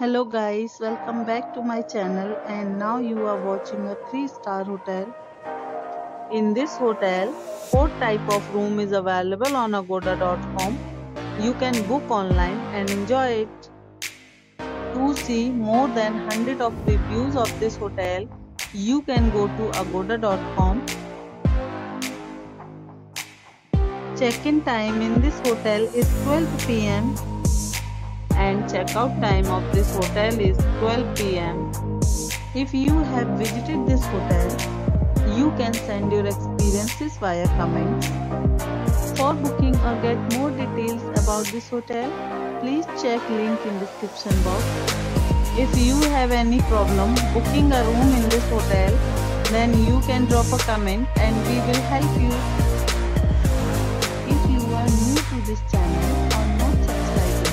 Hello guys, welcome back to my channel, and now you are watching a 3-star hotel. In this hotel, 4 type of room is available on Agoda.com. You can book online and enjoy it. To see more than 100 of reviews of this hotel, you can go to Agoda.com. Check-in time in this hotel is 12 p.m. and check-out time of this hotel is 12 p.m. If you have visited this hotel, you can send your experiences via comments. For booking or get more details about this hotel, please check link in description box. If you have any problem booking a room in this hotel, then you can drop a comment and we will help you. If you are new to this channel or not subscribed,